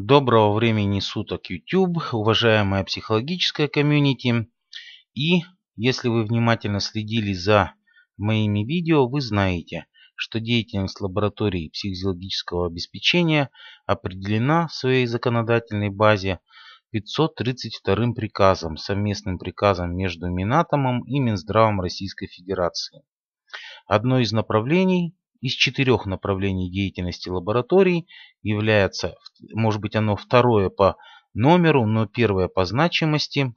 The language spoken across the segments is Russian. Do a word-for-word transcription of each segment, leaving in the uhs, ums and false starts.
Доброго времени суток, YouTube, уважаемая психологическая комьюнити. И если вы внимательно следили за моими видео, вы знаете, что деятельность лаборатории психофизиологического обеспечения определена в своей законодательной базе пятьсот тридцать вторым приказом, совместным приказом между Минатомом и Минздравом Российской Федерации. Одно из направлений из четырех направлений деятельности лабораторий является, может быть, оно второе по номеру, но первое по значимости.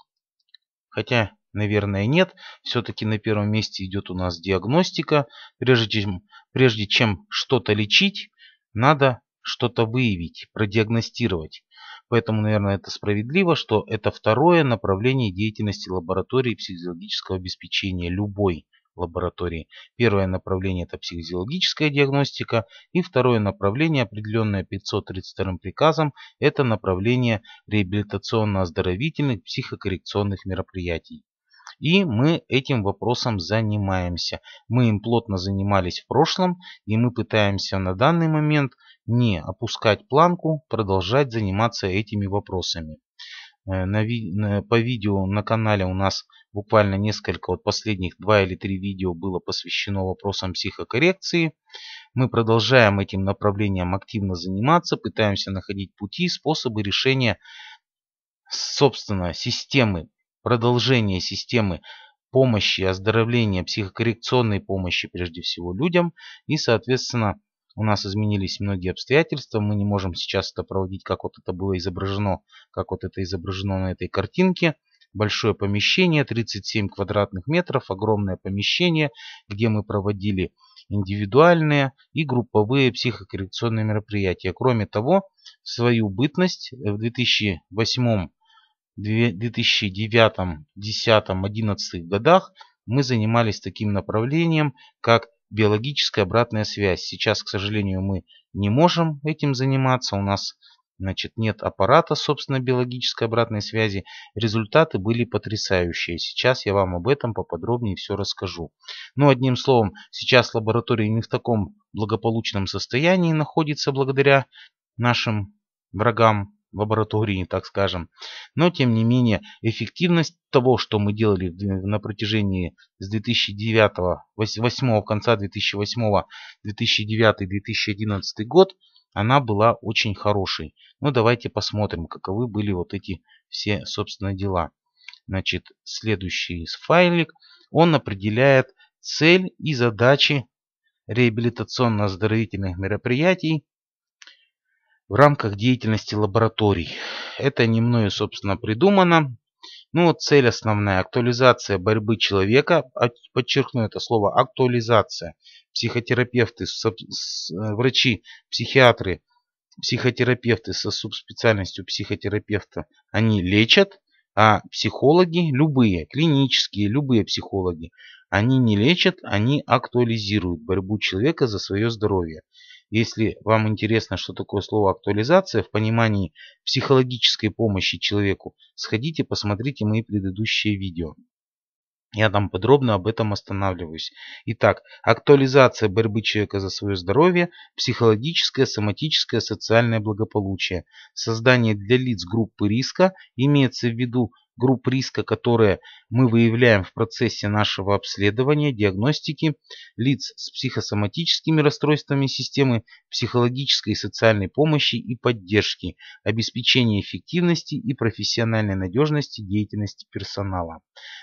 Хотя, наверное, нет. Все-таки на первом месте идет у нас диагностика. Прежде чем, прежде чем что-то лечить, надо что-то выявить, продиагностировать. Поэтому, наверное, это справедливо, что это второе направление деятельности лаборатории психофизиологического обеспечения любой лаборатории. Первое направление — это психофизиологическая диагностика, и второе направление, определенное пятьсот тридцать вторым приказом, это направление реабилитационно-оздоровительных психокоррекционных мероприятий. И мы этим вопросом занимаемся. Мы им плотно занимались в прошлом, и мы пытаемся на данный момент не опускать планку, продолжать заниматься этими вопросами. На ви... По видео на канале у нас буквально несколько, вот последних два или три видео было посвящено вопросам психокоррекции. Мы продолжаем этим направлением активно заниматься, пытаемся находить пути и способы решения, собственно, системы, продолжения системы помощи, оздоровления, психокоррекционной помощи прежде всего людям. И, соответственно, у нас изменились многие обстоятельства, мы не можем сейчас это проводить, как вот это было изображено, как вот это изображено на этой картинке. Большое помещение, тридцать семь квадратных метров, огромное помещение, где мы проводили индивидуальные и групповые психокоррекционные мероприятия. Кроме того, свою бытность в две тысячи восьмом, две тысячи девятом, две тысячи десятом, две тысячи одиннадцатом годах мы занимались таким направлением, как биологическая обратная связь. Сейчас, к сожалению, мы не можем этим заниматься. У нас, значит, нет аппарата, собственно, биологической обратной связи. Результаты были потрясающие. Сейчас я вам об этом поподробнее все расскажу. Но, одним словом, сейчас лаборатория не в таком благополучном состоянии находится благодаря нашим врагам лаборатории, так скажем. Но, тем не менее, эффективность того, что мы делали на протяжении с две тысячи девятого, восьмого, конца две тысячи восьмого, две тысячи девятый, две тысячи одиннадцатый год, она была очень хорошей. Ну, давайте посмотрим, каковы были вот эти все, собственно, дела. Значит, следующий файлик, он определяет цель и задачи реабилитационно-оздоровительных мероприятий в рамках деятельности лабораторий. Это не мною, собственно, придумано. Ну, вот цель основная — актуализация борьбы человека. Подчеркну это слово — актуализация. Психотерапевты, врачи, психиатры, психотерапевты со субспециальностью психотерапевта, они лечат, а психологи, любые, клинические, любые психологи, они не лечат, они актуализируют борьбу человека за свое здоровье. Если вам интересно, что такое слово «актуализация» в понимании психологической помощи человеку, сходите, посмотрите мои предыдущие видео. Я там подробно об этом останавливаюсь. Итак, актуализация борьбы человека за свое здоровье, психологическое, соматическое, социальное благополучие. Создание для лиц группы риска, имеется в виду групп риска, которые мы выявляем в процессе нашего обследования, диагностики, лиц с психосоматическими расстройствами системы психологической и социальной помощи и поддержки, обеспечение эффективности и профессиональной надежности деятельности персонала.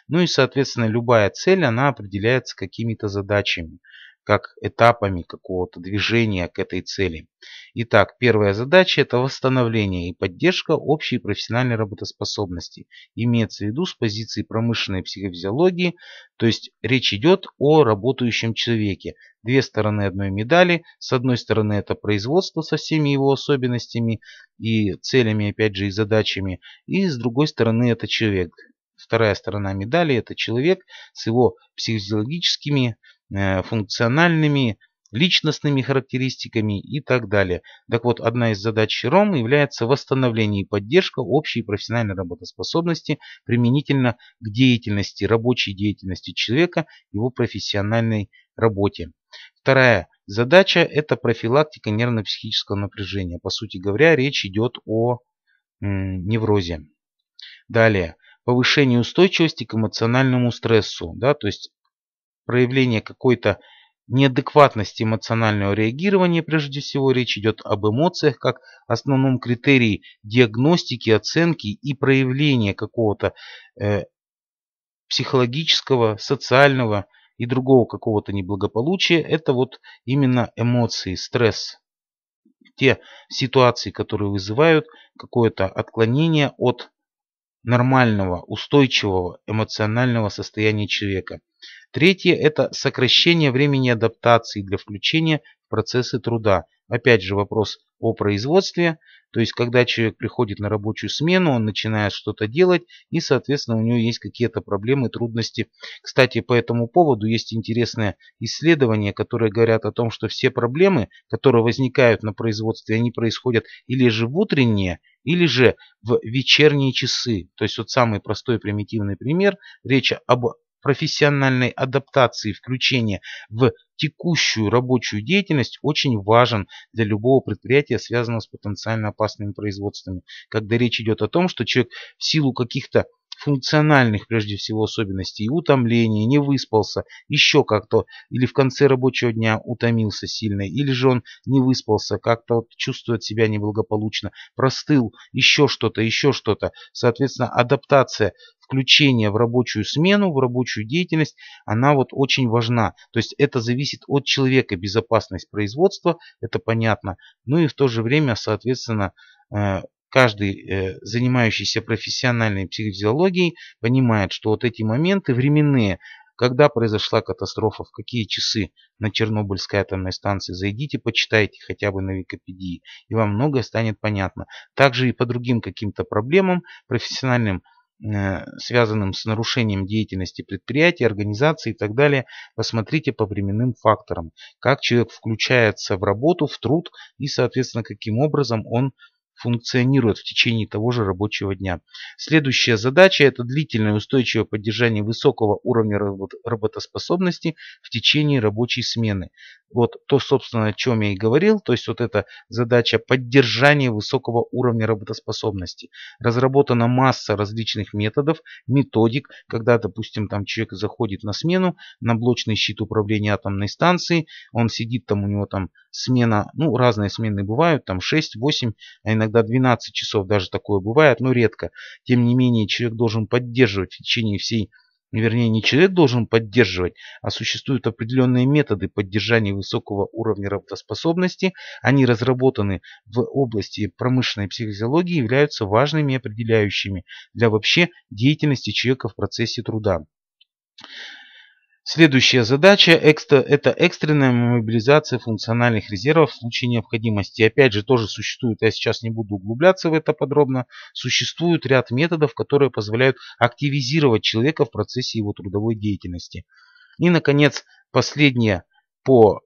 Ну и, соответственно, любая цель, она определяется какими-то задачами, как этапами какого-то движения к этой цели. Итак, первая задача — это восстановление и поддержка общей профессиональной работоспособности. Имеется в виду с позиции промышленной психофизиологии, то есть речь идет о работающем человеке. Две стороны одной медали. С одной стороны, это производство со всеми его особенностями и целями, опять же, и задачами. И с другой стороны, это человек. Вторая сторона медали — это человек с его психофизиологическими, функциональными, личностными характеристиками и так далее. Так вот, одна из задач РОМ является восстановление и поддержка общей профессиональной работоспособности применительно к деятельности, рабочей деятельности человека, его профессиональной работе. Вторая задача – это профилактика нервно-психического напряжения. По сути говоря, речь идет о неврозе. Далее. Повышение устойчивости к эмоциональному стрессу. Да, то есть проявление какой-то неадекватности эмоционального реагирования. Прежде всего речь идет об эмоциях как основном критерии диагностики, оценки и проявления какого-то э, психологического, социального и другого какого-то неблагополучия. Это вот именно эмоции, стресс. Те ситуации, которые вызывают какое-то отклонение от нормального, устойчивого эмоционального состояния человека. Третье – это сокращение времени адаптации для включения в процессы труда. Опять же вопрос о производстве. То есть, когда человек приходит на рабочую смену, он начинает что-то делать, и, соответственно, у него есть какие-то проблемы, трудности. Кстати, по этому поводу есть интересные исследования, которые говорят о том, что все проблемы, которые возникают на производстве, они происходят или же в утренние, или же в вечерние часы. То есть, вот самый простой примитивный пример, речь об профессиональной адаптации, включения в текущую рабочую деятельность очень важен для любого предприятия, связанного с потенциально опасными производствами. Когда речь идет о том, что человек в силу каких-то функциональных, прежде всего, особенностей, утомления, не выспался, еще как-то, или в конце рабочего дня утомился сильно, или же он не выспался, как-то вот чувствует себя неблагополучно, простыл, еще что-то, еще что-то. Соответственно, адаптация, включение в рабочую смену, в рабочую деятельность, она вот очень важна. То есть это зависит от человека, безопасность производства, это понятно. Ну и в то же время, соответственно, каждый, занимающийся профессиональной психофизиологией, понимает, что вот эти моменты временные, когда произошла катастрофа, в какие часы на Чернобыльской атомной станции, зайдите, почитайте хотя бы на Википедии, и вам многое станет понятно. Также и по другим каким-то проблемам профессиональным, связанным с нарушением деятельности предприятий, организации и так далее, посмотрите по временным факторам, как человек включается в работу, в труд и, соответственно, каким образом он функционирует в течение того же рабочего дня. Следующая задача – это длительное устойчивое поддержание высокого уровня работоспособности в течение рабочей смены. Вот то, собственно, о чем я и говорил, то есть вот эта задача поддержания высокого уровня работоспособности. Разработана масса различных методов, методик, когда, допустим, там человек заходит на смену, на блочный щит управления атомной станцией, он сидит там, у него там смена, ну разные смены бывают, там шесть, восемь, а иногда Иногда двенадцать часов даже такое бывает, но редко. Тем не менее, человек должен поддерживать в течение всей, вернее, не человек должен поддерживать, а существуют определенные методы поддержания высокого уровня работоспособности. Они разработаны в области промышленной психофизиологии и являются важными и определяющими для вообще деятельности человека в процессе труда. Следующая задача – это экстренная мобилизация функциональных резервов в случае необходимости. Опять же, тоже существует, я сейчас не буду углубляться в это подробно, существует ряд методов, которые позволяют активизировать человека в процессе его трудовой деятельности. И, наконец, последняя по...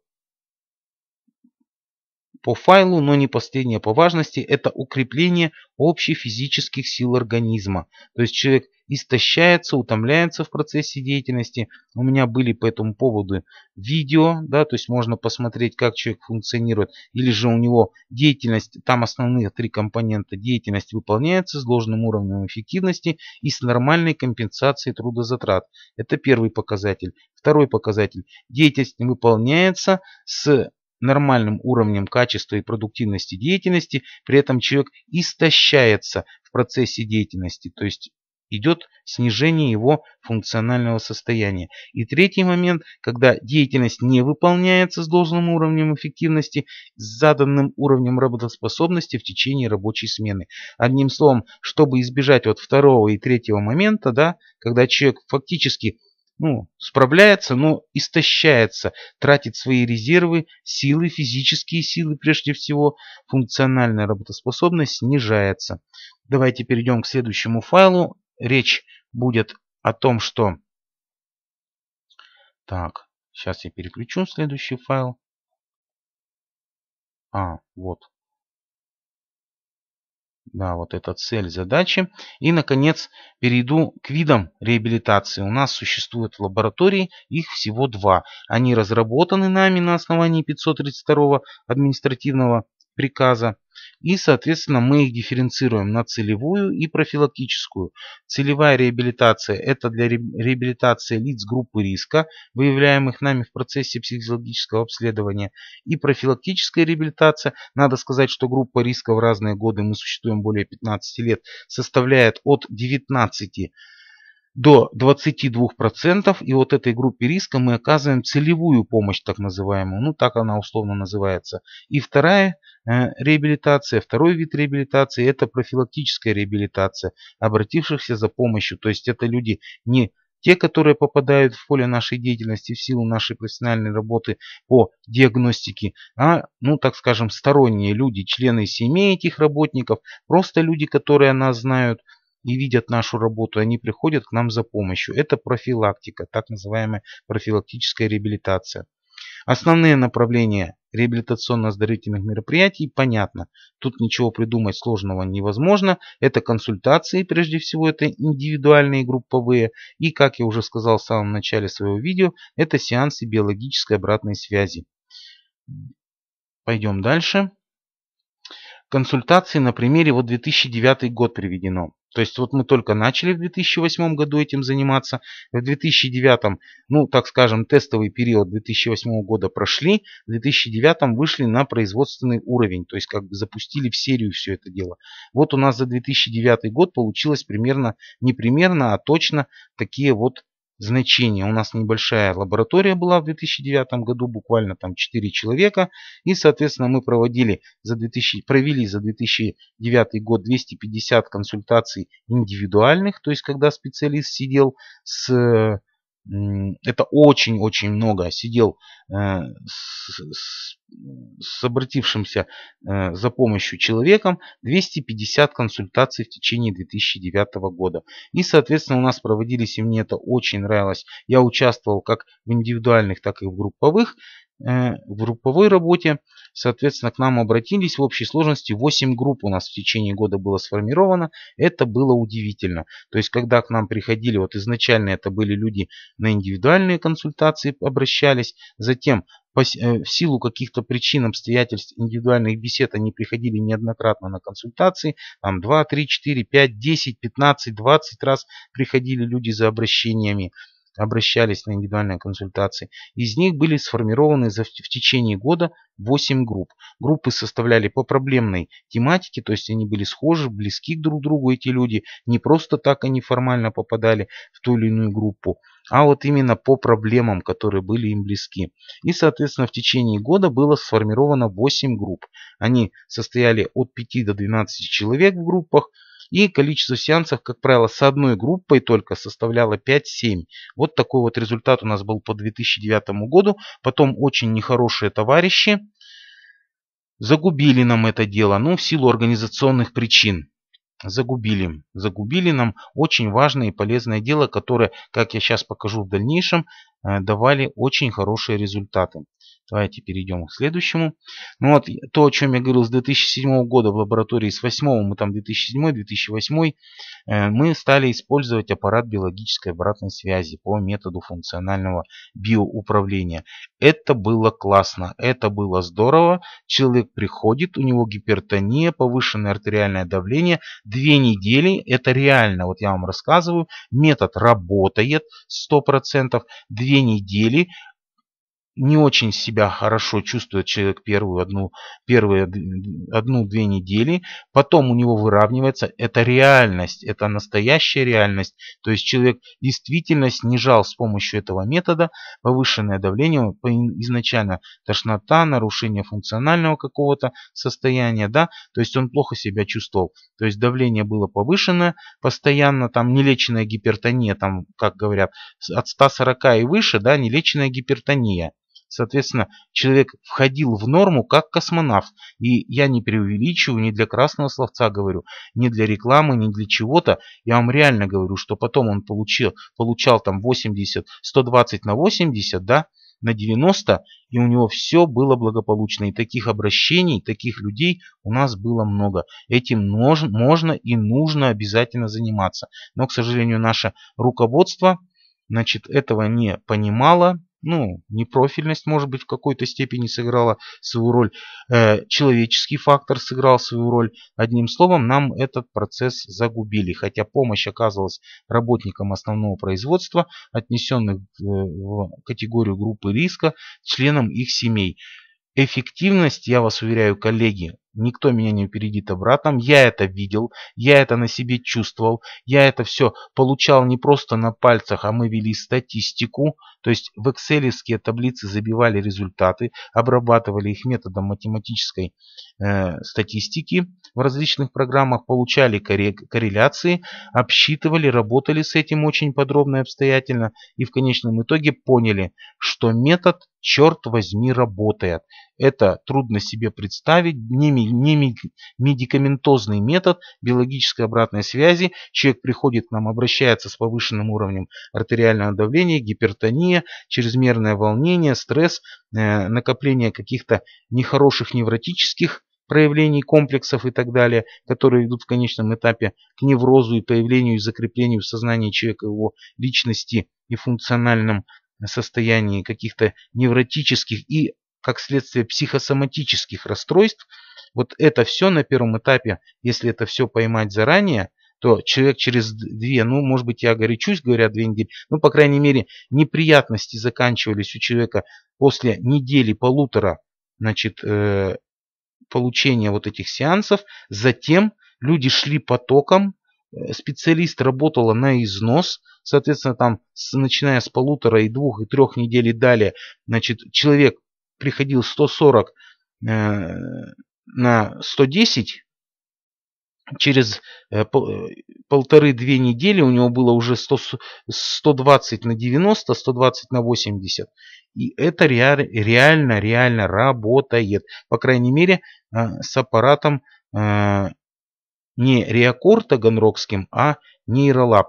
по файлу, но не последнее по важности, это укрепление общих физических сил организма. То есть человек истощается, утомляется в процессе деятельности. У меня были по этому поводу видео, да, то есть можно посмотреть, как человек функционирует, или же у него деятельность, там основные три компонента, деятельность выполняется с должным уровнем эффективности и с нормальной компенсацией трудозатрат. Это первый показатель. Второй показатель. Деятельность выполняется с нормальным уровнем качества и продуктивности деятельности, при этом человек истощается в процессе деятельности, то есть идет снижение его функционального состояния. И третий момент, когда деятельность не выполняется с должным уровнем эффективности, с заданным уровнем работоспособности в течение рабочей смены. Одним словом, чтобы избежать вот второго и третьего момента, да, когда человек фактически Ну, справляется, но истощается, тратит свои резервы, силы, физические силы прежде всего, функциональная работоспособность снижается. Давайте перейдем к следующему файлу. Речь будет о том, что... Так, сейчас я переключу следующий файл. А, вот. Да, вот это цель задачи. И, наконец, перейду к видам реабилитации. У нас существует в лаборатории их всего два. Они разработаны нами на основании пятьсот тридцать второго административного приказа. И, соответственно, мы их дифференцируем на целевую и профилактическую. Целевая реабилитация – это для реабилитации лиц группы риска, выявляемых нами в процессе психологического обследования. И профилактическая реабилитация, надо сказать, что группа риска в разные годы, мы существуем более пятнадцати лет, составляет от девятнадцати процентов до двадцати двух процентов, и вот этой группе риска мы оказываем целевую помощь, так называемую, ну так она условно называется. И вторая э, реабилитация, второй вид реабилитации, это профилактическая реабилитация обратившихся за помощью, то есть это люди не те, которые попадают в поле нашей деятельности в силу нашей профессиональной работы по диагностике, а, ну так скажем, сторонние люди, члены семей этих работников, просто люди, которые нас знают и видят нашу работу, они приходят к нам за помощью. Это профилактика, так называемая профилактическая реабилитация. Основные направления реабилитационно-оздоровительных мероприятий, понятно, тут ничего придумать сложного невозможно. Это консультации, прежде всего, это индивидуальные, групповые. И, как я уже сказал в самом начале своего видео, это сеансы биологической обратной связи. Пойдем дальше. Консультации на примере, вот две тысячи девятый год приведено. То есть вот мы только начали в две тысячи восьмом году этим заниматься. В две тысячи девятом, ну так скажем, тестовый период две тысячи восьмого года прошли. В две тысячи девятом вышли на производственный уровень. То есть как бы запустили в серию все это дело. Вот у нас за две тысячи девятый год получилось примерно, не примерно, а точно такие вот значения. У нас небольшая лаборатория была в две тысячи девятом году, буквально там четыре человека. И, соответственно, мы проводили за две тысячи, провели за две тысячи девятый год двести пятьдесят консультаций индивидуальных, то есть когда специалист сидел с... Это очень-очень много. Сидел э, с, с, с обратившимся э, за помощью человеком двести пятьдесят консультаций в течение две тысячи девятого года. И, соответственно, у нас проводились, и мне это очень нравилось. Я участвовал как в индивидуальных, так и в групповых, э, в групповой работе. Соответственно, к нам обратились в общей сложности восемь групп у нас в течение года было сформировано. Это было удивительно. То есть, когда к нам приходили, вот изначально это были люди на индивидуальные консультации, обращались. Затем, по, э, в силу каких-то причин, обстоятельств, индивидуальных бесед, они приходили неоднократно на консультации. Там два, три, четыре, пять, десять, пятнадцать, двадцать раз приходили люди за обращениями. Обращались на индивидуальные консультации. Из них были сформированы в течение года восемь групп. Группы составляли по проблемной тематике, то есть они были схожи, близки друг к другу эти люди. Не просто так они формально попадали в ту или иную группу, а вот именно по проблемам, которые были им близки. И, соответственно, в течение года было сформировано восемь групп. Они состояли от пяти до двенадцати человек в группах. И количество сеансов, как правило, с одной группой только составляло пять-семь. Вот такой вот результат у нас был по две тысячи девятому году. Потом очень нехорошие товарищи загубили нам это дело, ну, в силу организационных причин. Загубили. Загубили нам очень важное и полезное дело, которое, как я сейчас покажу в дальнейшем, давали очень хорошие результаты. Давайте перейдем к следующему. Ну вот то, о чем я говорил, с две тысячи седьмого года в лаборатории, с восьмого, мы там две тысячи седьмой — две тысячи восьмой, мы стали использовать аппарат биологической обратной связи по методу функционального биоуправления. Это было классно, это было здорово. Человек приходит, у него гипертония, повышенное артериальное давление. Две недели, это реально, вот я вам рассказываю, метод работает сто процентов. Две недели. Не очень себя хорошо чувствует человек первую одну, первые одну-две недели. Потом у него выравнивается. Это реальность, это настоящая реальность. То есть человек действительно снижал с помощью этого метода повышенное давление. Изначально тошнота, нарушение функционального какого-то состояния. Да? То есть он плохо себя чувствовал. То есть давление было повышенное постоянно. Там нелеченная гипертония, там, как говорят, от ста сорока и выше, да, нелеченная гипертония. Соответственно, человек входил в норму как космонавт. И я не преувеличиваю, не для красного словца говорю, не для рекламы, не для чего-то. Я вам реально говорю, что потом он получил, получал там восемьдесят, сто двадцать на восемьдесят, да, на девяносто, и у него все было благополучно. И таких обращений, таких людей у нас было много. Этим можно и нужно обязательно заниматься. Но, к сожалению, наше руководство, значит, этого не понимало. Ну, непрофильность, может быть, в какой-то степени сыграла свою роль. Э, человеческий фактор сыграл свою роль. Одним словом, нам этот процесс загубили. Хотя помощь оказывалась работникам основного производства, отнесенных в категорию группы риска, членам их семей. Эффективность, я вас уверяю, коллеги, никто меня не опередит обратно. Я это видел, я это на себе чувствовал, я это все получал не просто на пальцах, а мы вели статистику. То есть в экселевские таблицы забивали результаты, обрабатывали их методом математической э, статистики в различных программах, получали корреляции, обсчитывали, работали с этим очень подробно и обстоятельно. И в конечном итоге поняли, что метод, черт возьми, работает. Это трудно себе представить, не медикаментозный метод биологической обратной связи. Человек приходит к нам, обращается с повышенным уровнем артериального давления, гипертония, чрезмерное волнение, стресс, накопление каких-то нехороших невротических проявлений, комплексов и так далее, которые ведут в конечном этапе к неврозу и появлению и закреплению в сознании человека, его личности и функциональном состоянии каких-то невротических и, как следствие, психосоматических расстройств. Вот это все на первом этапе, если это все поймать заранее, то человек через две, ну, может быть, я горячусь, говорят, две недели, ну, по крайней мере, неприятности заканчивались у человека после недели-полутора, значит, получения вот этих сеансов. Затем люди шли потоком, специалист работала на износ, соответственно, там, с, начиная с полутора и двух, и трех недель и далее, значит, человек приходил сто сорок э, на сто десять, через э, полторы-две недели у него было уже сто, сто двадцать на девяносто, сто двадцать на восемьдесят. И это реально, реально работает. По крайней мере, э, с аппаратом э, не Реакор таганрогским, а Нейролаб.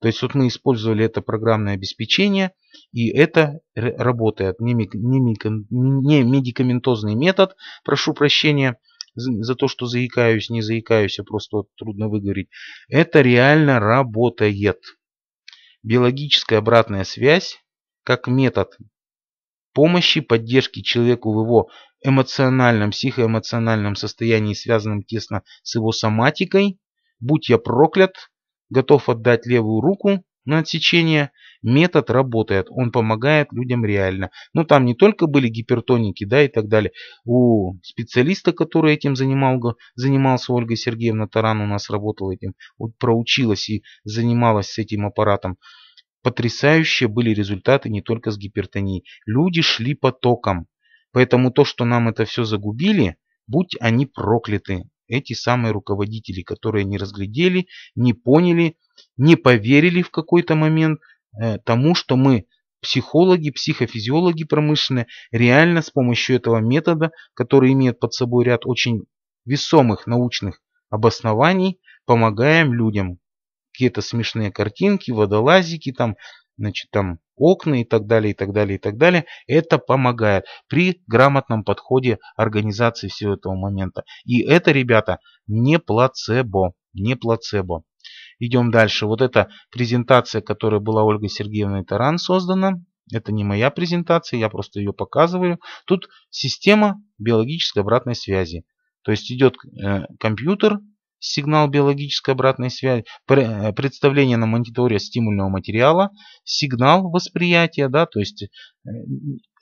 То есть вот мы использовали это программное обеспечение, и это работает. Не медикаментозный метод, прошу прощения за то, что заикаюсь, не заикаюсь, а просто трудно выговорить. Это реально работает. Биологическая обратная связь как метод помощи, поддержки человеку в его эмоциональном, психоэмоциональном состоянии, связанном тесно с его соматикой. Будь я проклят, готов отдать левую руку на отсечение. Метод работает, он помогает людям реально. Но там не только были гипертоники, да, и так далее. У специалиста, который этим занимал, занимался, Ольга Сергеевна Таран у нас работала этим, проучилась и занималась с этим аппаратом. Потрясающие были результаты не только с гипертонией. Люди шли потоком. Поэтому то, что нам это все загубили, будь они прокляты. Эти самые руководители, которые не разглядели, не поняли, не поверили в какой-то момент тому, что мы, психологи, психофизиологи промышленные, реально с помощью этого метода, который имеет под собой ряд очень весомых научных обоснований, помогаем людям. Какие-то смешные картинки, водолазики, там, значит, там окна и так далее, и так далее, и так далее. Это помогает при грамотном подходе организации всего этого момента. И это, ребята, не плацебо, не плацебо. Идем дальше. Вот эта презентация, которая была Ольгой Сергеевной Таран создана. Это не моя презентация, я просто ее показываю. Тут система биологической обратной связи. То есть идет компьютер, сигнал биологической обратной связи, представление на мониторе стимульного материала, сигнал восприятия, да, то есть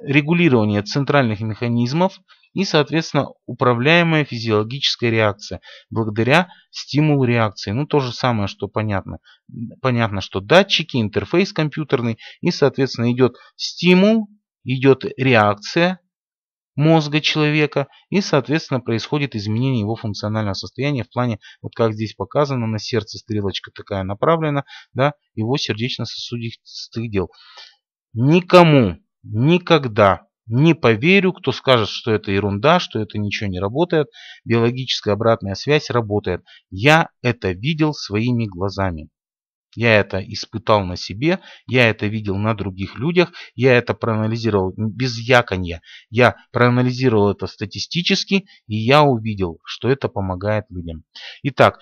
регулирование центральных механизмов и, соответственно, управляемая физиологическая реакция благодаря стимулу реакции. Ну, то же самое, что понятно. Понятно, что датчики, интерфейс компьютерный и, соответственно, идет стимул, идет реакция мозга человека и, соответственно, происходит изменение его функционального состояния в плане, вот как здесь показано, на сердце стрелочка такая направлена, да, его сердечно-сосудистых дел. Никому, никогда не поверю, кто скажет, что это ерунда, что это ничего не работает. Биологическая обратная связь работает. Я это видел своими глазами. Я это испытал на себе, я это видел на других людях, я это проанализировал без яконья. Я проанализировал это статистически, и я увидел, что это помогает людям. Итак,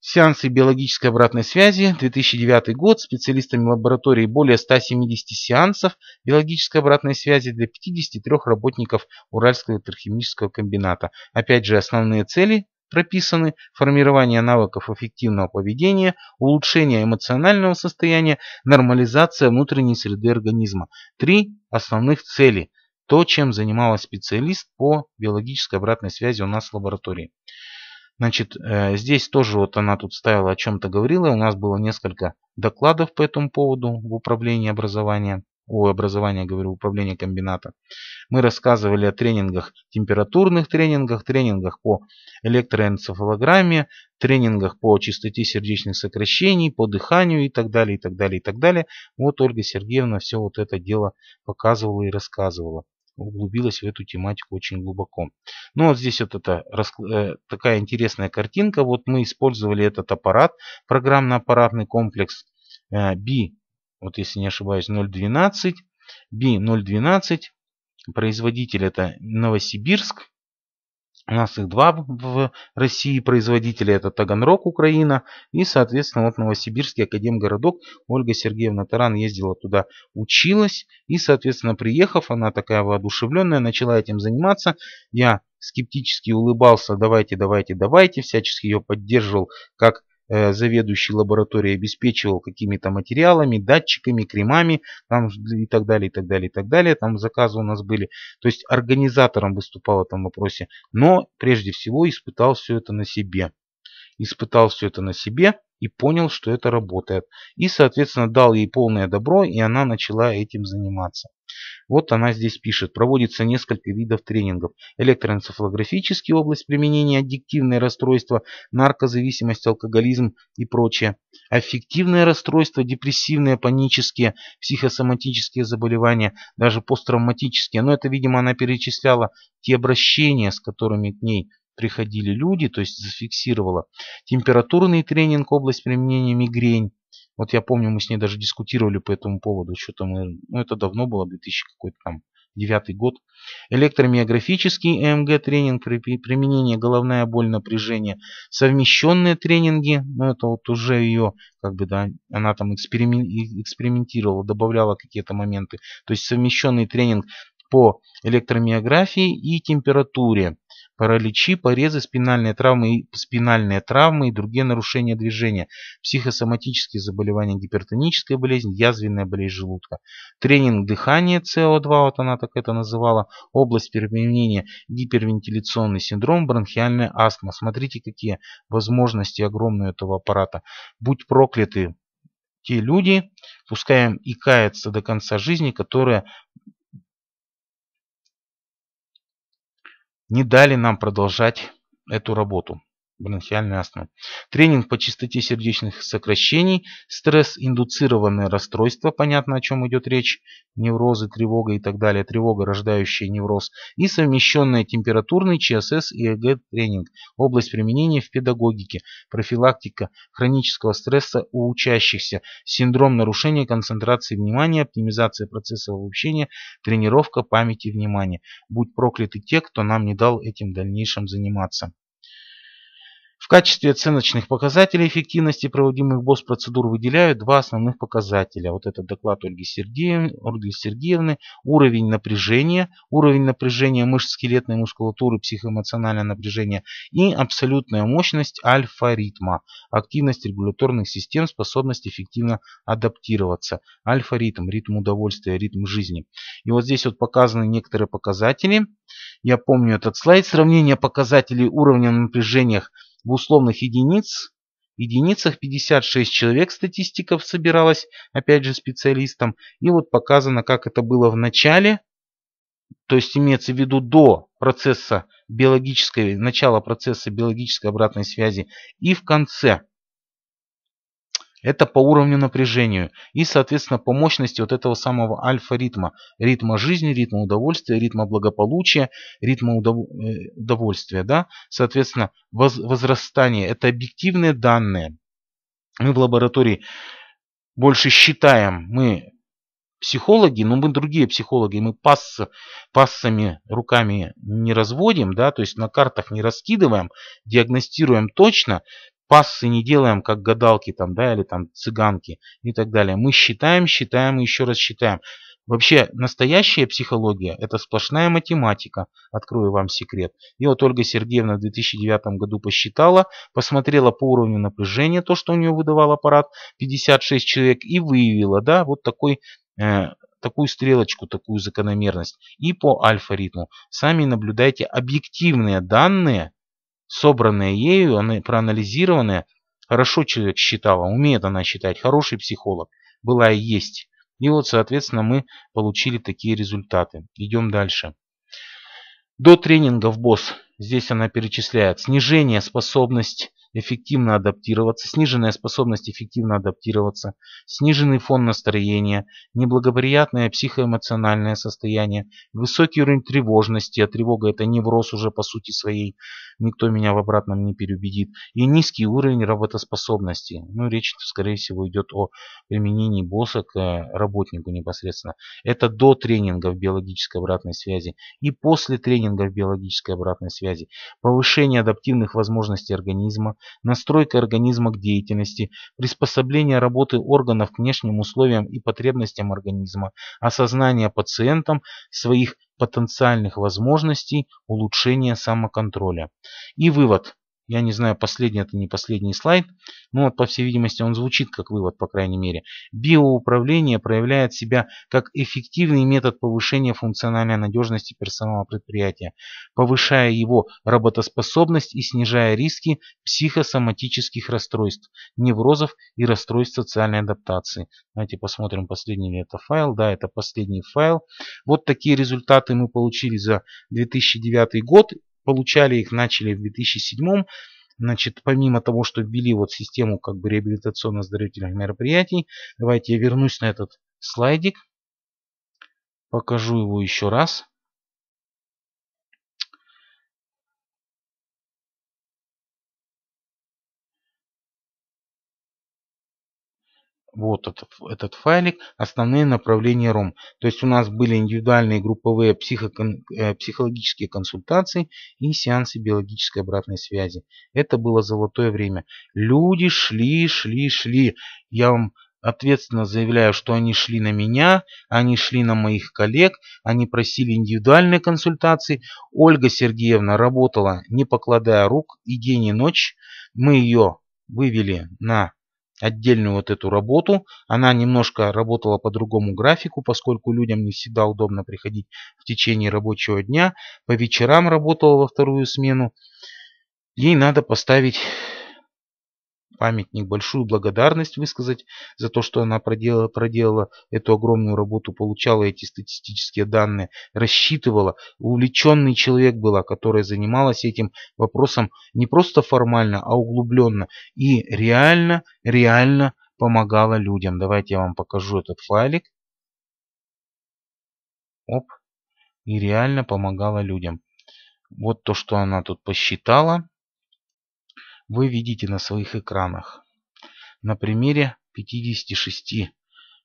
сеансы биологической обратной связи, две тысячи девятый год, специалистами лаборатории более ста семидесяти сеансов биологической обратной связи для пятидесяти трёх работников Уральского электрохимического комбината. Опять же, основные цели прописаны: формирование навыков эффективного поведения, улучшение эмоционального состояния, нормализация внутренней среды организма. Три основных цели. То, чем занималась специалист по биологической обратной связи у нас в лаборатории. Значит, здесь тоже вот она тут ставила, о чем-то говорила. У нас было несколько докладов по этому поводу в управлении образования. О, образование, говорю, управление комбината. Мы рассказывали о тренингах, температурных тренингах, тренингах по электроэнцефалограмме, тренингах по частоте сердечных сокращений, по дыханию и так далее, и так далее, и так далее. Вот Ольга Сергеевна все вот это дело показывала и рассказывала. Углубилась в эту тематику очень глубоко. Ну вот здесь вот это, э, такая интересная картинка. Вот мы использовали этот аппарат, программно-аппаратный комплекс э, би, вот если не ошибаюсь, ноль двенадцать, би ноль двенадцать, производитель это Новосибирск, у нас их два в России производителя, это Таганрог, Украина, и, соответственно, вот Новосибирский Академгородок. Ольга Сергеевна Таран ездила туда, училась, и, соответственно, приехав, она такая воодушевленная, начала этим заниматься. Я скептически улыбался, давайте, давайте, давайте, всячески ее поддерживал, как заведующий лабораторией, обеспечивал какими-то материалами, датчиками, кремами, там и так далее, и так далее, и так далее. Там заказы у нас были. То есть организатором выступал в этом вопросе. Но прежде всего испытал все это на себе. Испытал все это на себе и понял, что это работает. И, соответственно, дал ей полное добро, и она начала этим заниматься. Вот она здесь пишет. Проводится несколько видов тренингов. Электроэнцефалографический, область применения, аддиктивные расстройства, наркозависимость, алкоголизм и прочее. Аффективные расстройства, депрессивные, панические, психосоматические заболевания, даже посттравматические. Но это, видимо, она перечисляла те обращения, с которыми к ней приходили люди, то есть зафиксировала. Температурный тренинг, область применения, мигрень. Вот я помню, мы с ней даже дискутировали по этому поводу. Что-то мы, ну, это давно было, две тысячи девятый год. Электромиографический ЭМГ тренинг, применение головная боль, напряжение. Совмещенные тренинги, ну это вот уже ее, как бы, да, она там эксперимен, экспериментировала, добавляла какие-то моменты. То есть совмещенный тренинг по электромиографии и температуре. Параличи, порезы, спинальные травмы, спинальные травмы и другие нарушения движения, психосоматические заболевания, гипертоническая болезнь, язвенная болезнь желудка. Тренинг дыхания си о два, вот она так это называла, область применения гипервентиляционный синдром, бронхиальная астма. Смотрите, какие возможности огромные этого аппарата. Будь прокляты те люди, пускай им и каются до конца жизни, которые не дали нам продолжать эту работу. Бронхиальная астма. Тренинг по частоте сердечных сокращений, стресс-индуцированное расстройство, понятно, о чем идет речь, неврозы, тревога и так далее, тревога, рождающая невроз, и совмещенный температурный ЧСС и ЭЭГ тренинг, область применения в педагогике, профилактика хронического стресса у учащихся, синдром нарушения концентрации внимания, оптимизация процесса обучения, тренировка памяти внимания. Будь прокляты те, кто нам не дал этим в дальнейшем заниматься. В качестве оценочных показателей эффективности проводимых БОС-процедур выделяют два основных показателя. Вот это доклад Ольги Сергеевны, Ольги Сергеевны. Уровень напряжения, уровень напряжения мышц скелетной мускулатуры, психоэмоциональное напряжение и абсолютная мощность альфа-ритма. Активность регуляторных систем, способность эффективно адаптироваться. Альфа-ритм, ритм удовольствия, ритм жизни. И вот здесь вот показаны некоторые показатели. Я помню этот слайд. Сравнение показателей уровня напряжения в условных единиц, единицах пятьдесят шесть человек, статистиков собиралось, опять же, специалистам. И вот показано, как это было в начале, то есть имеется в виду до процесса биологической, начала процесса биологической обратной связи, и в конце. Это по уровню напряжению и, соответственно, по мощности вот этого самого альфа-ритма. Ритма жизни, ритма удовольствия, ритма благополучия, ритма удов... удовольствия. Да? Соответственно, воз... возрастание. Это объективные данные. Мы в лаборатории больше считаем, мы психологи, но мы другие психологи, мы пасс, пассами руками не разводим, да, то есть на картах не раскидываем, диагностируем точно, пассы не делаем, как гадалки там, да, или там цыганки и так далее. Мы считаем, считаем и еще раз считаем. Вообще, настоящая психология – это сплошная математика, открою вам секрет. И вот Ольга Сергеевна в две тысячи девятом году посчитала, посмотрела по уровню напряжения, то, что у нее выдавал аппарат, пятьдесят шесть человек, и выявила, да, вот такой, э, такую стрелочку, такую закономерность. И по альфа-ритму. Сами наблюдайте объективные данные, собранные ею, они проанализированные. Хорошо человек считала, умеет она считать, хороший психолог, была и есть. И вот, соответственно, мы получили такие результаты. Идем дальше. До тренингов босс. Здесь она перечисляет. Снижение способности эффективно адаптироваться. Сниженная способность эффективно адаптироваться. Сниженный фон настроения. Неблагоприятное психоэмоциональное состояние. Высокий уровень тревожности. А тревога — это невроз уже по сути своей. Никто меня в обратном не переубедит. И низкий уровень работоспособности. Ну, речь, скорее всего, идет о применении босса к работнику непосредственно. Это до тренингов биологической обратной связи. И после тренингов биологической обратной связи. Повышение адаптивных возможностей организма. Настройка организма к деятельности, приспособление работы органов к внешним условиям и потребностям организма, осознание пациентом своих потенциальных возможностей, улучшение самоконтроля. И вывод. Я не знаю, последний это не последний слайд, но, по всей видимости, он звучит как вывод, по крайней мере. Биоуправление проявляет себя как эффективный метод повышения функциональной надежности персонала предприятия, повышая его работоспособность и снижая риски психосоматических расстройств, неврозов и расстройств социальной адаптации. Давайте посмотрим, последний ли это файл. Да, это последний файл. Вот такие результаты мы получили за две тысячи девятый год. Получали их, начали в две тысячи седьмом. Значит, помимо того, что ввели вот систему как бы реабилитационно-оздоровительных мероприятий, давайте я вернусь на этот слайдик. Покажу его еще раз. Вот этот, этот файлик. Основные направления РОМ. То есть у нас были индивидуальные групповые психо, психологические консультации и сеансы биологической обратной связи. Это было золотое время. Люди шли, шли, шли. Я вам ответственно заявляю, что они шли на меня, они шли на моих коллег, они просили индивидуальные консультации. Ольга Сергеевна работала, не покладая рук, и день, и ночь. Мы ее вывели на отдельную вот эту работу. Она немножко работала по другому графику, поскольку людям не всегда удобно приходить в течение рабочего дня. По вечерам работала во вторую смену. Ей надо поставить памятник, большую благодарность высказать за то, что она проделала, проделала эту огромную работу, получала эти статистические данные, рассчитывала. Увлеченный человек была, которая занималась этим вопросом не просто формально, а углубленно. И реально, реально помогала людям. Давайте я вам покажу этот файлик. Оп. И реально помогала людям. Вот то, что она тут посчитала. Вы видите на своих экранах на примере пятидесяти шести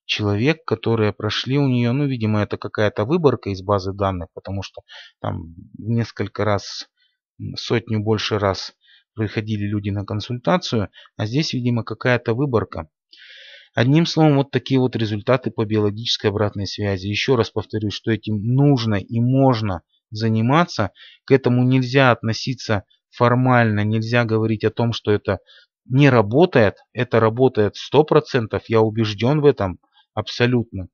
человек, которые прошли у нее, ну, видимо, это какая-то выборка из базы данных, потому что там несколько раз, сотню больше раз приходили люди на консультацию, а здесь, видимо, какая-то выборка. Одним словом, вот такие вот результаты по биологической обратной связи. Еще раз повторюсь, что этим нужно и можно заниматься, к этому нельзя относиться формально, нельзя говорить о том, что это не работает. Это работает сто процентов, я убежден в этом абсолютно.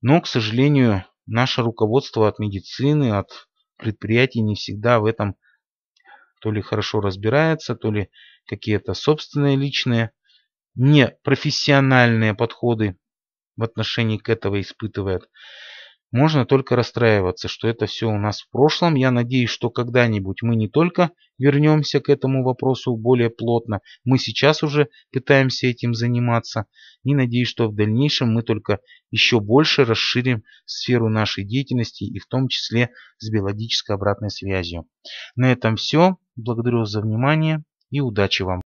Но, к сожалению, наше руководство от медицины, от предприятий не всегда в этом то ли хорошо разбирается, то ли какие-то собственные личные непрофессиональные подходы в отношении к этому испытывает. Можно только расстраиваться, что это все у нас в прошлом. Я надеюсь, что когда-нибудь мы не только вернемся к этому вопросу более плотно, мы сейчас уже пытаемся этим заниматься. И надеюсь, что в дальнейшем мы только еще больше расширим сферу нашей деятельности, и в том числе с биологической обратной связью. На этом все. Благодарю вас за внимание и удачи вам.